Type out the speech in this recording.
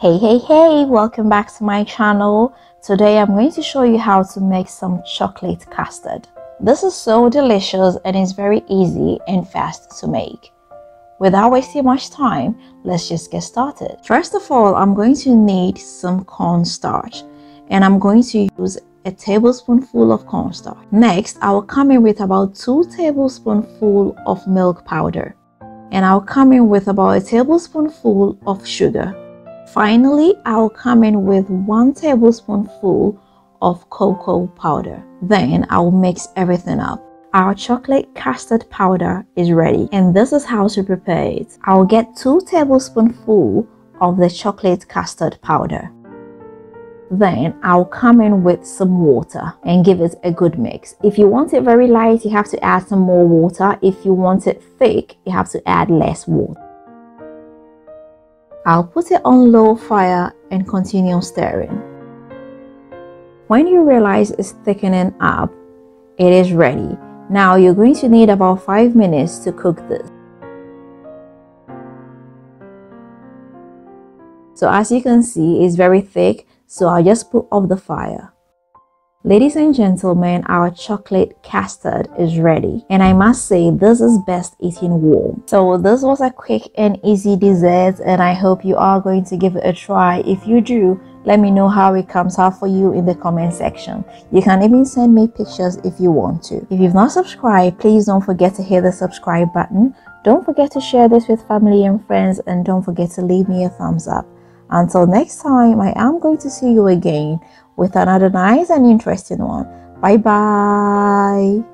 Hey, welcome back to my channel. Today I'm going to show you how to make some chocolate custard. This is so delicious and it's very easy and fast to make. Without wasting much time, let's just get started. First of all, I'm going to need some cornstarch and I'm going to use a tablespoonful of cornstarch. Next, I will come in with about 2 tablespoonfuls of milk powder and I'll come in with about a tablespoonful of sugar. Finally, I'll come in with 1 tablespoonful of cocoa powder. Then I'll mix everything up. Our chocolate custard powder is ready, and this is how to prepare it. I'll get 2 tablespoonful of the chocolate custard powder. Then I'll come in with some water and give it a good mix. If you want it very light, you have to add some more water. If you want it thick, you have to add less water. I'll put it on low fire and continue stirring. When you realize it's thickening up, it is ready. Now you're going to need about 5 minutes to cook this. So as you can see, it's very thick, so I'll just put off the fire. Ladies and gentlemen, our chocolate custard is ready, and I must say this is best eaten warm. So this was a quick and easy dessert, and I hope you are going to give it a try. If you do, let me know how it comes out for you in the comment section. You can even send me pictures if you want to. If you've not subscribed, please don't forget to hit the subscribe button. Don't forget to share this with family and friends, and don't forget to leave me a thumbs up. Until next time, I am going to see you again with another nice and interesting one. Bye bye.